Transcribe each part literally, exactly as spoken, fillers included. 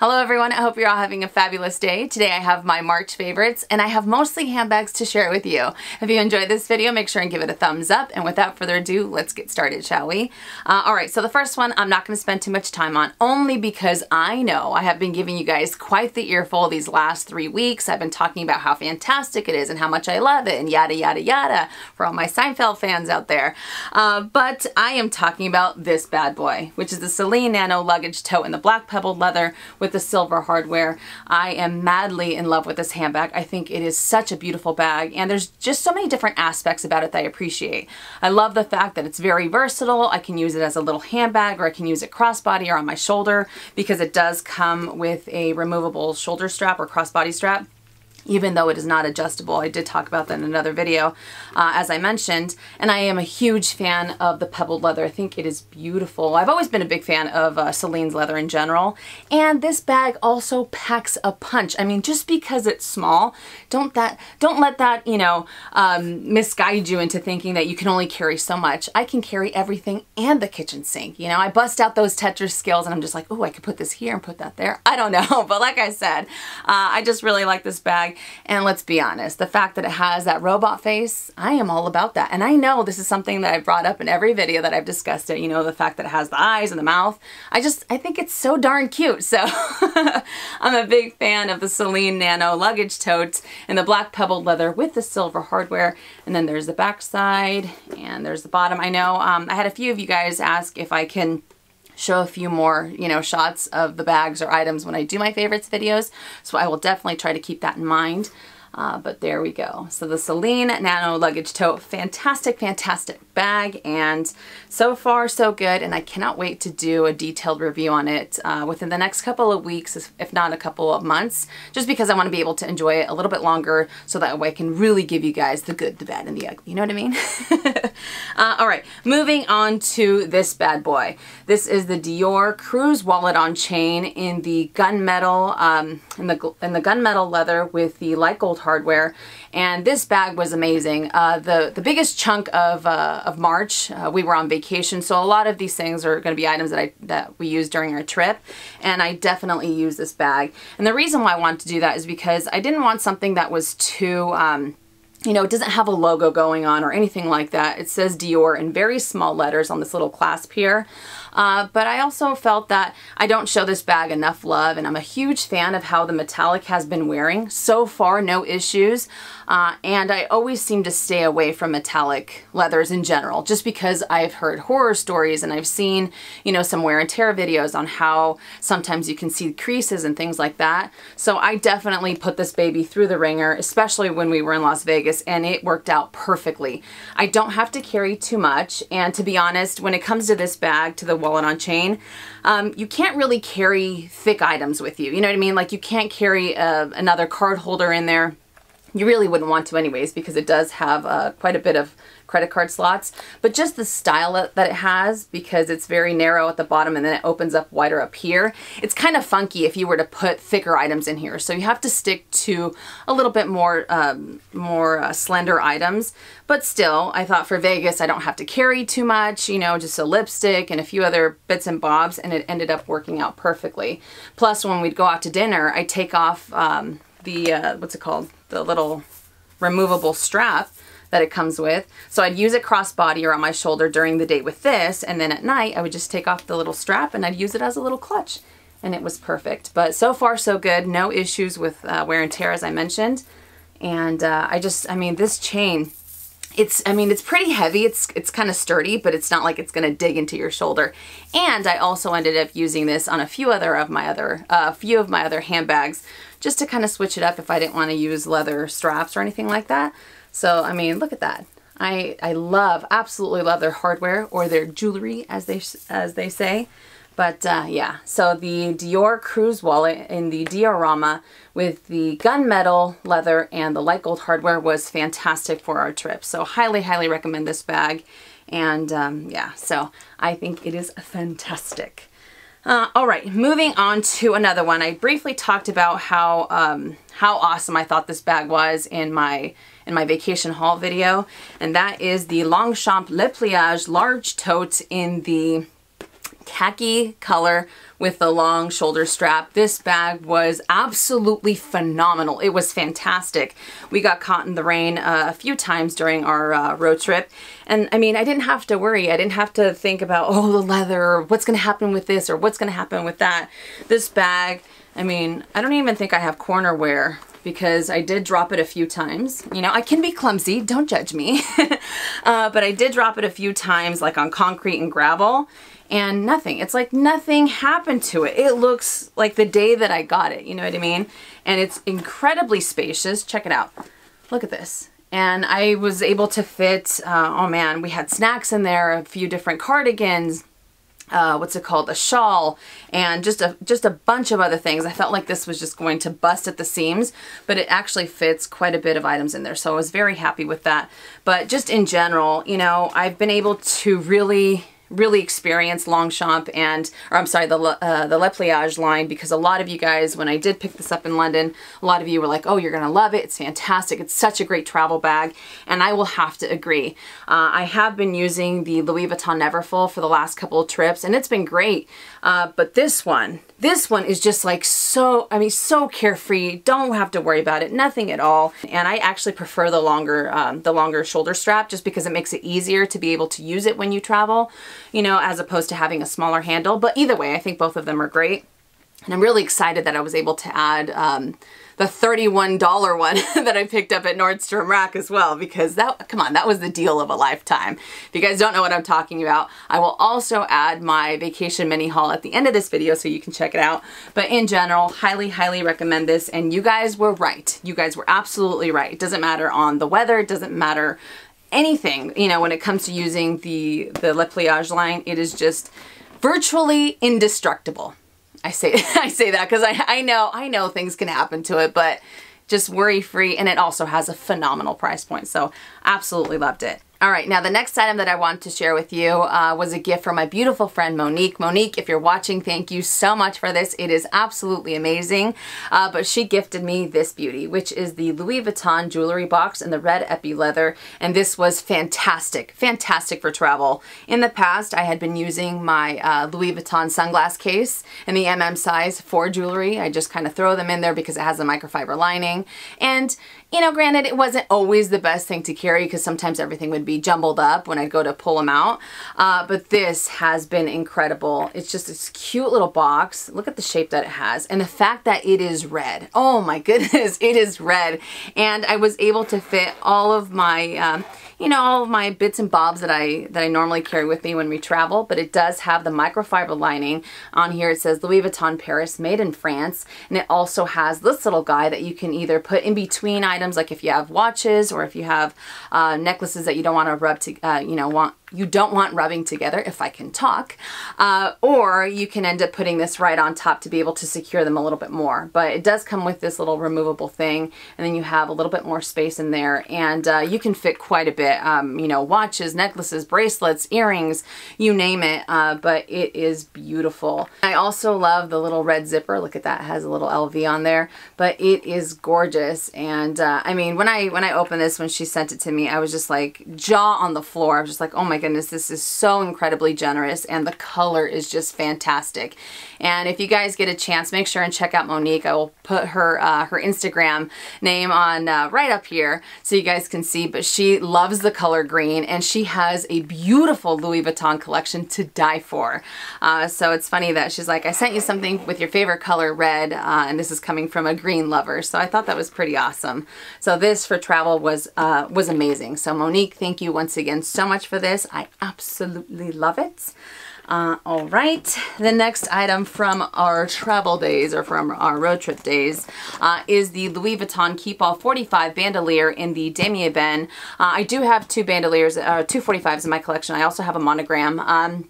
Hello everyone, I hope you're all having a fabulous day. Today I have my March favorites and I have mostly handbags to share with you. If you enjoyed this video, make sure and give it a thumbs up, and without further ado, let's get started, shall we? Uh, Alright, so the first one I'm not going to spend too much time on, only because I know I have been giving you guys quite the earful these last three weeks. I've been talking about how fantastic it is and how much I love it and yada yada yada for all my Seinfeld fans out there. Uh, but I am talking about this bad boy, which is the Celine Nano Luggage tote in the black pebbled leather with the silver hardware. I am madly in love with this handbag. I think it is such a beautiful bag, and there's just so many different aspects about it that I appreciate. I love the fact that it's very versatile. I can use it as a little handbag, or I can use it crossbody or on my shoulder, because it does come with a removable shoulder strap or crossbody strap, even though it is not adjustable. I did talk about that in another video, uh, as I mentioned, and I am a huge fan of the pebbled leather. I think it is beautiful. I've always been a big fan of uh, Celine's leather in general, and this bag also packs a punch. I mean, just because it's small, don't that don't let that, you know, um, misguide you into thinking that you can only carry so much. I can carry everything and the kitchen sink. You know, I bust out those Tetris skills, and I'm just like, oh, I could put this here and put that there. I don't know, but like I said, uh, I just really like this bag. And let's be honest, the fact that it has that robot face, I am all about that. And I know this is something that I've brought up in every video that I've discussed it, you know, the fact that it has the eyes and the mouth. I just, I think it's so darn cute. So I'm a big fan of the Celine Nano Luggage tote in the black pebbled leather with the silver hardware. And then there's the back side and there's the bottom. I know um, I had a few of you guys ask if I can show a few more, you know, shots of the bags or items when I do my favorites videos. So I will definitely try to keep that in mind. Uh, but there we go. So the Celine Nano Luggage Tote, fantastic, fantastic bag, and so far so good, and I cannot wait to do a detailed review on it uh, within the next couple of weeks, if not a couple of months, just because I want to be able to enjoy it a little bit longer so that way I can really give you guys the good, the bad, and the ugly. You know what I mean? uh, Alright, moving on to this bad boy. This is the Dior Cruise Wallet on Chain in the gunmetal, um, in the, in the gunmetal leather with the light gold hardware, and this bag was amazing. Uh, the the biggest chunk of uh, of March, uh, we were on vacation, so a lot of these things are going to be items that I that we use during our trip, and I definitely use this bag. And the reason why I wanted to do that is because I didn't want something that was too. Um, You know, it doesn't have a logo going on or anything like that. It says Dior in very small letters on this little clasp here. Uh, but I also felt that I don't show this bag enough love, and I'm a huge fan of how the metallic has been wearing. So far, no issues. Uh, and I always seem to stay away from metallic leathers in general, just because I've heard horror stories and I've seen, you know, some wear and tear videos on how sometimes you can see creases and things like that. So I definitely put this baby through the ringer, especially when we were in Las Vegas, and it worked out perfectly. I don't have to carry too much, and to be honest, when it comes to this bag, to the Wallet on Chain, um, you can't really carry thick items with you. You know what I mean? Like, you can't carry a, another card holder in there. You really wouldn't want to anyways, because it does have uh, quite a bit of credit card slots, but just the style that it has, because it's very narrow at the bottom and then it opens up wider up here. It's kind of funky if you were to put thicker items in here, so you have to stick to a little bit more um, more uh, slender items. But still, I thought for Vegas I don't have to carry too much, you know, just a lipstick and a few other bits and bobs, and it ended up working out perfectly. Plus, when we'd go out to dinner, I take off um, the uh, what's it called, the little removable strap that it comes with. So I'd use it crossbody or on my shoulder during the day with this, and then at night I would just take off the little strap and I'd use it as a little clutch, and it was perfect. But so far so good, no issues with uh, wear and tear, as I mentioned. And uh, I just, I mean, this chain, It's, I mean, it's pretty heavy. It's it's kind of sturdy, but it's not like it's going to dig into your shoulder. And I also ended up using this on a few other of my other, a uh, few of my other handbags, just to kind of switch it up if I didn't want to use leather straps or anything like that. So, I mean, look at that. I, I love, absolutely love their hardware, or their jewelry, as they, as they say. But uh, yeah, so the Dior Cruise Wallet in the Diorama with the gunmetal leather and the light gold hardware was fantastic for our trip. So highly, highly recommend this bag. And um, yeah, so I think it is fantastic. Uh, all right, moving on to another one. I briefly talked about how um, how awesome I thought this bag was in my in my vacation haul video, and that is the Longchamp Le Pliage large tote in the khaki color with the long shoulder strap. This bag was absolutely phenomenal. It was fantastic. We got caught in the rain uh, a few times during our uh, road trip. And I mean, I didn't have to worry. I didn't have to think about, oh, the leather, or what's gonna happen with this, or what's gonna happen with that. This bag, I mean, I don't even think I have corner wear, because I did drop it a few times. You know, I can be clumsy, don't judge me. uh, but I did drop it a few times, like on concrete and gravel, and nothing. It's like nothing happened to it. It looks like the day that I got it, you know what I mean? And it's incredibly spacious. Check it out. Look at this. And I was able to fit, uh, oh man, we had snacks in there, a few different cardigans, Uh, what's it called, a shawl, and just a just a bunch of other things. I felt like this was just going to bust at the seams, but it actually fits quite a bit of items in there, so I was very happy with that. But just in general, you know, I've been able to really really experience Longchamp and, or I'm sorry, the uh, the Le Pliage line, because a lot of you guys, when I did pick this up in London, a lot of you were like, oh, you're gonna love it, it's fantastic, it's such a great travel bag, and I will have to agree. Uh, I have been using the Louis Vuitton Neverfull for the last couple of trips, and it's been great, uh, but this one, this one is just like so, I mean, so carefree, don't have to worry about it, nothing at all, and I actually prefer the longer, um, the longer shoulder strap, just because it makes it easier to be able to use it when you travel, you know, as opposed to having a smaller handle. But either way, I think both of them are great. And I'm really excited that I was able to add um, the thirty-one dollar one that I picked up at Nordstrom Rack as well, because that, come on, that was the deal of a lifetime. If you guys don't know what I'm talking about, I will also add my vacation mini haul at the end of this video so you can check it out. But in general, highly, highly recommend this. And you guys were right. You guys were absolutely right. It doesn't matter on the weather. It doesn't matter anything, you know, when it comes to using the, the Le Pliage line, it is just virtually indestructible. I say, I say that because I, I know, I know things can happen to it, but just worry-free, and it also has a phenomenal price point, so absolutely loved it. All right, now the next item that I wanted to share with you uh, was a gift from my beautiful friend Monique. Monique, if you're watching, thank you so much for this. It is absolutely amazing, uh, but she gifted me this beauty, which is the Louis Vuitton jewelry box in the red epi leather, and this was fantastic, fantastic for travel. In the past, I had been using my uh, Louis Vuitton sunglass case in the M M size for jewelry. I just kind of throw them in there because it has a microfiber lining, and you know, granted, it wasn't always the best thing to carry because sometimes everything would be jumbled up when I'd go to pull them out. Uh, but this has been incredible. It's just this cute little box. Look at the shape that it has and the fact that it is red. Oh my goodness, it is red. And I was able to fit all of my, um, you know, all of my bits and bobs that I, that I normally carry with me when we travel, but it does have the microfiber lining. On here it says Louis Vuitton Paris, made in France. And it also has this little guy that you can either put in between items, items like if you have watches or if you have uh, necklaces that you don't want to rub to, uh, you know, want you don't want rubbing together, if I can talk, uh, or you can end up putting this right on top to be able to secure them a little bit more. But it does come with this little removable thing, and then you have a little bit more space in there, and uh, you can fit quite a bit, um, you know, watches, necklaces, bracelets, earrings, you name it, uh, but it is beautiful. I also love the little red zipper. Look at that, it has a little L V on there, but it is gorgeous. And uh, I mean, when I, when I opened this, when she sent it to me, I was just like jaw on the floor. I was just like, oh my goodness, this is so incredibly generous, and the color is just fantastic. And if you guys get a chance, make sure and check out Monique. I will put her uh, her Instagram name on uh, right up here so you guys can see, but she loves the color green, and she has a beautiful Louis Vuitton collection to die for. Uh, so it's funny that she's like, I sent you something with your favorite color, red, uh, and this is coming from a green lover. So I thought that was pretty awesome. So this for travel was, uh, was amazing. So Monique, thank you once again so much for this. I absolutely love it. Uh, all right, the next item from our travel days, or from our road trip days, uh, is the Louis Vuitton Keepall forty-five Bandoulière in the Damier Ebene. Uh, I do have two bandoliers, uh, two forty-fives in my collection. I also have a monogram. Um,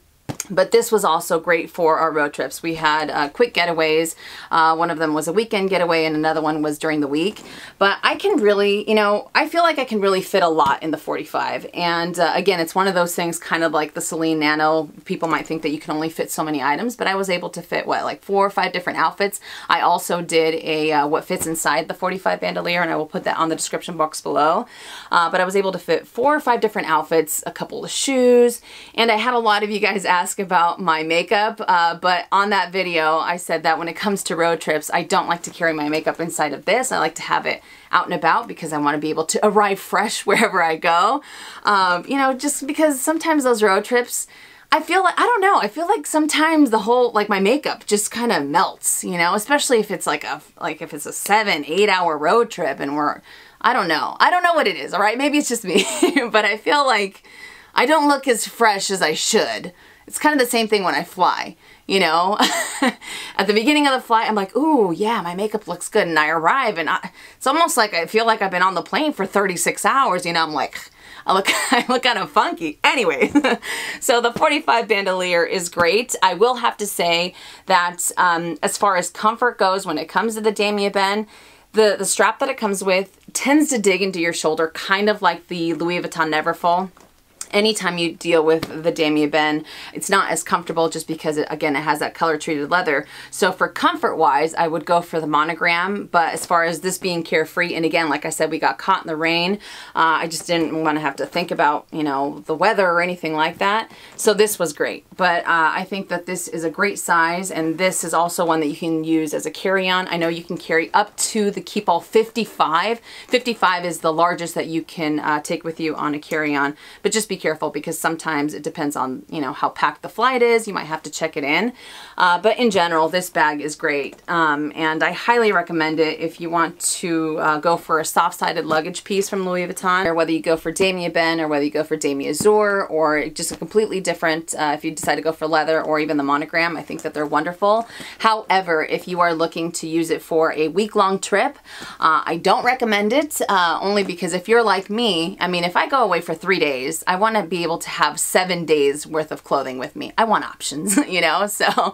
But this was also great for our road trips. We had uh, quick getaways. Uh, one of them was a weekend getaway and another one was during the week. But I can really, you know, I feel like I can really fit a lot in the forty-five. And uh, again, it's one of those things kind of like the Celine Nano. People might think that you can only fit so many items, but I was able to fit, what, like four or five different outfits. I also did a uh, what fits inside the forty-five bandolier, and I will put that on the description box below. Uh, but I was able to fit four or five different outfits, a couple of shoes, and I had a lot of you guys ask ask about my makeup, uh, but on that video I said that when it comes to road trips, I don't like to carry my makeup inside of this. I like to have it out and about because I want to be able to arrive fresh wherever I go. Um, you know, just because sometimes those road trips, I feel like, I don't know, I feel like sometimes the whole, like my makeup just kind of melts, you know, especially if it's like a, like if it's a seven, eight hour road trip and we're, I don't know. I don't know what it is, all right? Maybe it's just me, but I feel like I don't look as fresh as I should. It's kind of the same thing when I fly, you know? At the beginning of the flight, I'm like, ooh, yeah, my makeup looks good. And I arrive and I, it's almost like I feel like I've been on the plane for thirty-six hours, you know, I'm like, I look, I look kind of funky. Anyway, so the forty-five Bandoulière is great. I will have to say that um, as far as comfort goes, when it comes to the Damier Ebene, the, the strap that it comes with tends to dig into your shoulder, kind of like the Louis Vuitton Neverfull. Anytime you deal with the Damier Ebene, it's not as comfortable just because, it, again, it has that color-treated leather. So for comfort-wise, I would go for the monogram, but as far as this being carefree, and again, like I said, we got caught in the rain. Uh, I just didn't want to have to think about, you know, the weather or anything like that. So this was great, but uh, I think that this is a great size, and this is also one that you can use as a carry-on. I know you can carry up to the Keepall fifty-five. fifty-five is the largest that you can uh, take with you on a carry-on, but just be careful because sometimes it depends on, you know, how packed the flight is. You might have to check it in. Uh, but in general, this bag is great. Um, and I highly recommend it if you want to uh, go for a soft-sided luggage piece from Louis Vuitton, or whether you go for Damier Ebene, or whether you go for Damier Azur, or just a completely different, uh, if you decide to go for leather or even the monogram, I think that they're wonderful. However, if you are looking to use it for a week-long trip, uh, I don't recommend it, uh, only because if you're like me, I mean, if I go away for three days, I want to be able to have seven days worth of clothing with me. I want options, you know, so uh,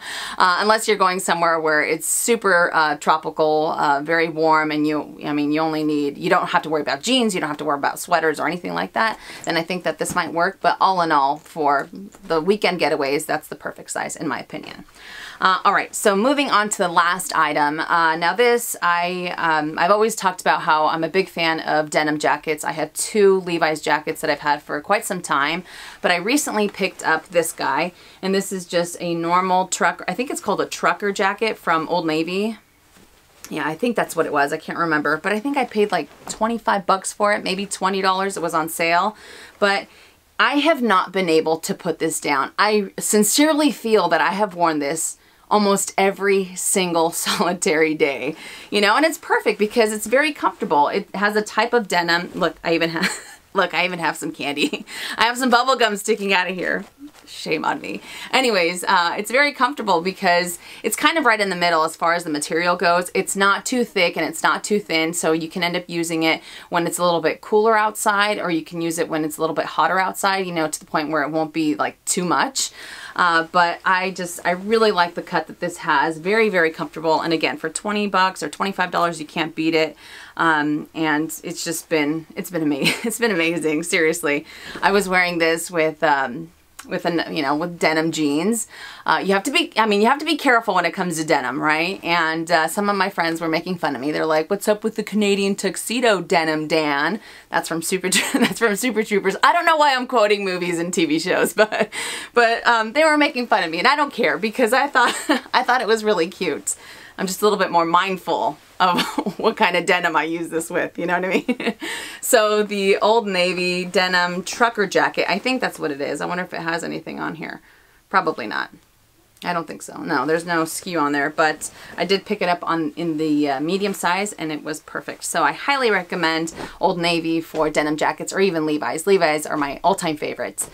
unless you're going somewhere where it's super uh, tropical, uh, very warm, and you, I mean, you only need, you don't have to worry about jeans, you don't have to worry about sweaters or anything like that, then I think that this might work. But all in all, for the weekend getaways, that's the perfect size in my opinion. Uh, all right, so moving on to the last item. Uh, now this, I, um, I've always talked about how I'm a big fan of denim jackets. I have two Levi's jackets that I've had for quite some time, but I recently picked up this guy, and this is just a normal trucker, I think it's called a trucker jacket from Old Navy. Yeah, I think that's what it was. I can't remember, but I think I paid like twenty-five bucks for it, maybe twenty dollars. It was on sale, but I have not been able to put this down. I sincerely feel that I have worn this almost every single solitary day, you know, and it's perfect because it's very comfortable. It has a type of denim. Look, I even have, look, I even have some candy. I have some bubble gum sticking out of here. Shame on me. Anyways, uh, it's very comfortable because it's kind of right in the middle as far as the material goes. It's not too thick and it's not too thin, so you can end up using it when it's a little bit cooler outside, or you can use it when it's a little bit hotter outside, you know, to the point where it won't be like too much. Uh, but I just, I really like the cut that this has. Very, very comfortable. And again, for twenty bucks or twenty-five dollars, you can't beat it. Um, and it's just been, it's been amazing. It's been amazing. Seriously. I was wearing this with, um, with an, you know, with denim jeans. Uh, you have to be, I mean, you have to be careful when it comes to denim, right? And uh, some of my friends were making fun of me. They're like, what's up with the Canadian tuxedo denim, Dan? That's from Super, that's from Super Troopers. I don't know why I'm quoting movies and T V shows, but, but um, they were making fun of me, and I don't care because I thought, I thought it was really cute. I'm just a little bit more mindful of what kind of denim I use this with, you know what I mean? So the Old Navy denim trucker jacket, I think that's what it is. I wonder if it has anything on here. Probably not. I don't think so. No, there's no S K U on there, but I did pick it up on in the uh, medium size, and it was perfect. So I highly recommend Old Navy for denim jackets, or even Levi's. Levi's are my all-time favorites.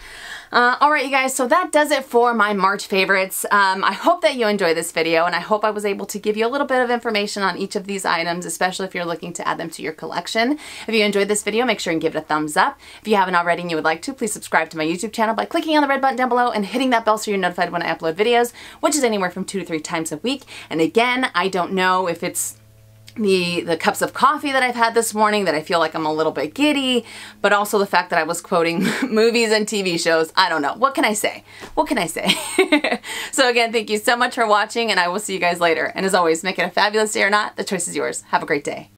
Uh, all right, you guys, so that does it for my March favorites. Um, I hope that you enjoy this video, and I hope I was able to give you a little bit of information on each of these items, especially if you're looking to add them to your collection. If you enjoyed this video, make sure and give it a thumbs up. If you haven't already and you would like to, please subscribe to my YouTube channel by clicking on the red button down below and hitting that bell so you're notified when I upload videos, which is anywhere from two to three times a week. And again, I don't know if it's The, the cups of coffee that I've had this morning that I feel like I'm a little bit giddy, but also the fact that I was quoting movies and T V shows. I don't know. What can I say? What can I say? So again, thank you so much for watching, and I will see you guys later. And as always, make it a fabulous day or not, the choice is yours. Have a great day.